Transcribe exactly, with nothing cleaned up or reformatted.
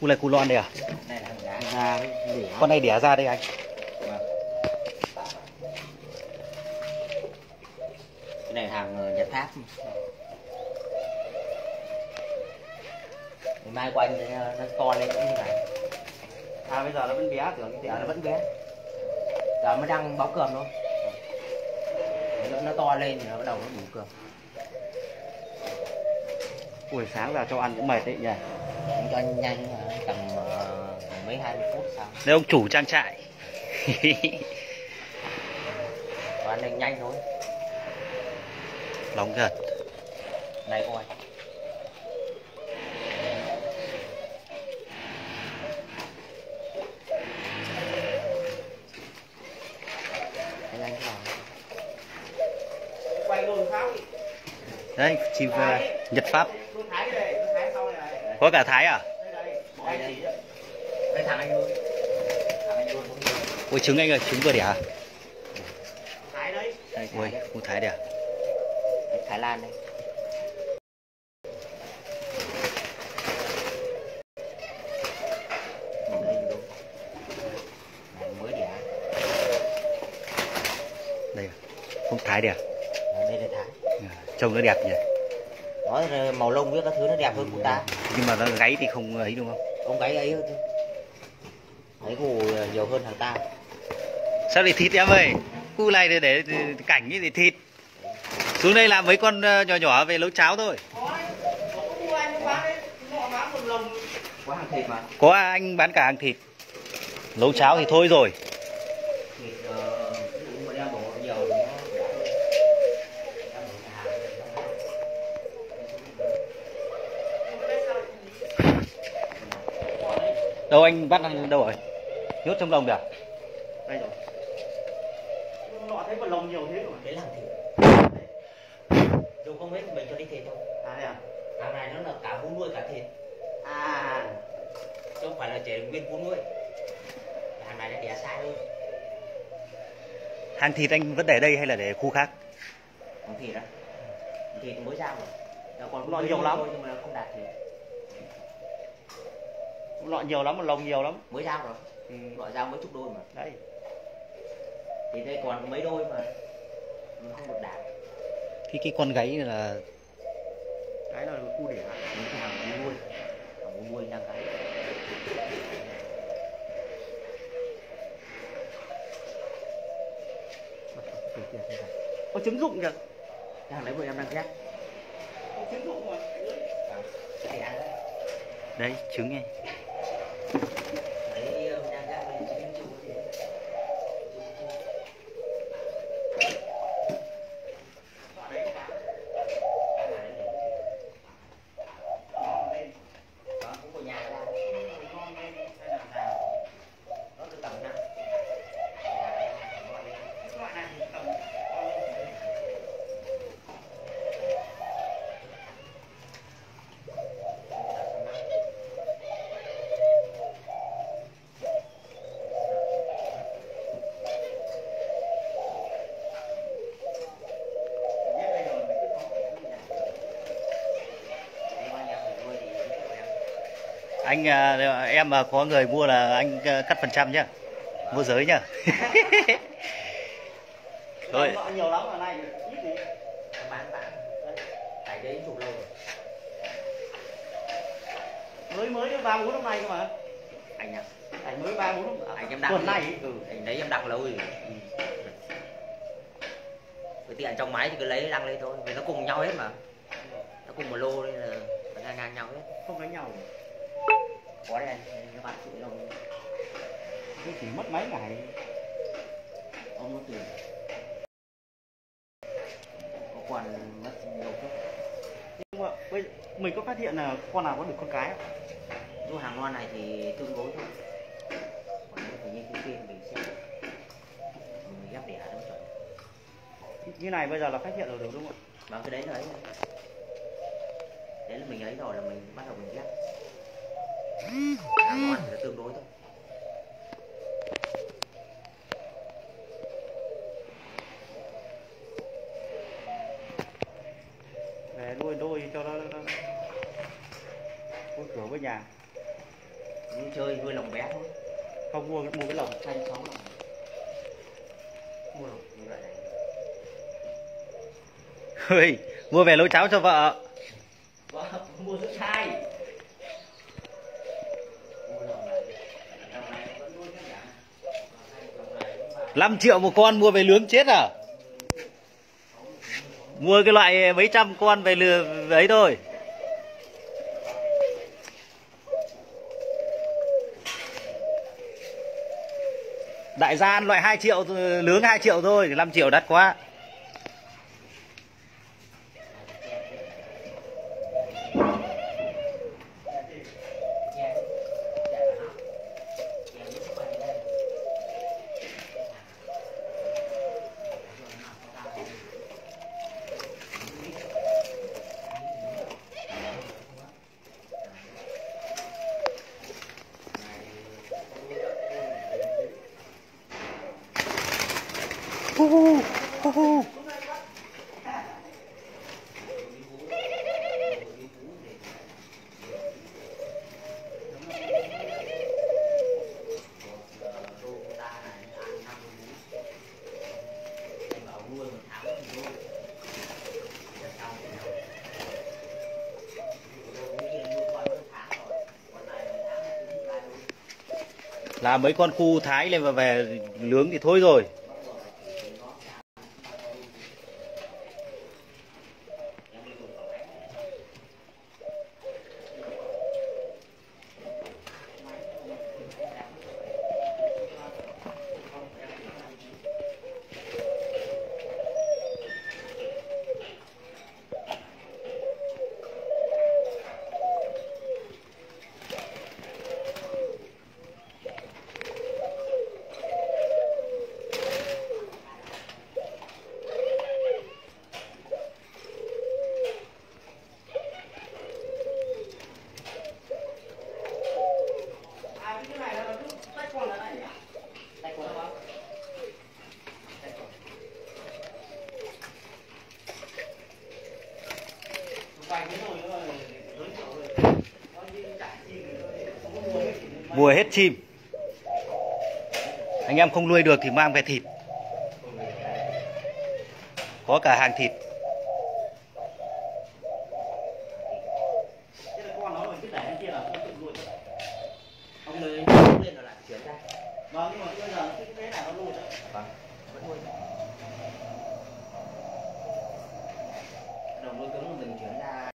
Cu này cu lon đây à? Này là đẻ ra đấy. Con này đẻ ra đây anh. Cái này hàng Nhật Pháp. Ngày mai của anh nó to lên cũng như này. À bây giờ nó vẫn bé, tưởng cái đẻ nó vẫn bé. Giờ mới đang báo cườm thôi. Nó nó to lên thì nó bắt đầu nó đủ cườm. Buổi sáng là cho ăn cũng mệt đấy nhỉ. Anh cho anh nhanh tầm uh, mấy hai mươi phút sau. Đây ông chủ trang trại. Và anh nhanh thôi. Nóng gật. Này coi. Anh anh vào. Quay luôn Pháp. Đấy, chim uh, Nhật Pháp. Có cả Thái à? Ôi trứng anh ơi, trứng vừa đẻ à? Thái đấy. Ôi, cu Thái đẻ. Thái Lan đấy. Mới đẻ. Đây, không Thái đẻ. Đây là Thái. Trông nó đẹp nhỉ. Nói màu lông với các thứ nó đẹp hơn của ta. Nhưng mà nó gáy thì không ấy đúng không? Không gáy ấy thôi. Ấy cu nhiều hơn thằng ta. Sao để thịt em ơi? Cu này để, để cảnh như để thịt. Xuống đây làm mấy con nhỏ nhỏ về nấu cháo thôi. Có hàng thịt mà. Có anh bán cả hàng thịt. Nấu cháo thì thôi rồi. Đâu anh bắt anh đâu rồi? Nhốt trong lồng kìa. Đây rồi. Lọ thấy còn lồng nhiều thế rồi. Đấy là thịt. Dù không hết mình cho đi thịt thôi. À thế à? Hàng này nó là cả vú nuôi cả thịt. À. Chứ không phải là chỉ nguyên vú nuôi. Hàng này đã đẻ sai thôi. Hàng thịt anh vẫn để đây hay là để khu khác? Hàng thịt đó. Thịt mới ra rồi. Nó còn lo nhiều lắm. Nhưng mà nó không đạt thịt. Lọ nhiều lắm, một lồng nhiều lắm. Mới ra rồi. Ừ. Lọ ra mới chục đôi mà. Đấy. Thì đây còn mấy đôi mà nó không được đạt. Cái cái con gáy này là cái là cu đẻ, cái hàng cu nuôi. Hàng cu nuôi đang gáy. Có trứng rụng kìa. Cái hàng đấy bọn em đang ghét. Có trứng rụng rồi. Đấy, trứng này. Anh em mà có người mua là anh cắt phần trăm nhá, mua giới nhá. Thôi. Nhiều lắm ở này, ít đấy. Bán tạm. Tại đấy chụp lâu rồi. Mới mới đến ba bốn hôm nay cơ mà. Anh à, anh mới ba bốn hôm. Anh em đặt. Tuần này. Ừ, anh đấy em đặt lâu rồi. Ừ. Cái tiện trong máy thì cứ lấy đăng lên thôi, vì nó cùng nhau hết mà. Nó cùng một lô nên là nó ngang ngang nhau hết. Không đánh nhau. Có đây các bạn chụp lông nó chỉ mất mấy ngày ông nó tuyển có còn mất nhiều cấp. Nhưng mà bây giờ mình có phát hiện là con nào có được con cái không? Dù hàng ngon này thì tương đối thôi, còn nếu phải như cái kia mình sẽ mình ghép đẻ đúng chuẩn. Như này bây giờ là phát hiện rồi đúng không ạ? Vâng, cái đấy là ấy, đấy là mình ấy rồi là mình bắt đầu mình ghép. Cá ngon thì là tương đối thôi. đôi đôi cho nó có cửa với nhà. Đi chơi nuôi lồng bé thôi. Không mua mua cái lồng xanh sáu lồng. Mua lồng như vậy này. Ui, mua về nấu cháo cho vợ. Vợ mua rất sai. năm triệu một con mua về nướng chết à? Mua cái loại mấy trăm con về lừa ấy thôi. Đại gian loại hai triệu nướng hai triệu thôi, năm triệu đắt quá. Là mấy con cu Thái lên và về nướng thì thôi rồi. Mùa hết chim, anh em không nuôi được thì mang về thịt, có cả hàng thịt.